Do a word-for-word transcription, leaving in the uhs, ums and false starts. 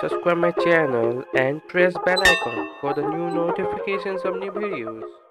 subscribe my channel and press bell icon for the new notifications of new videos.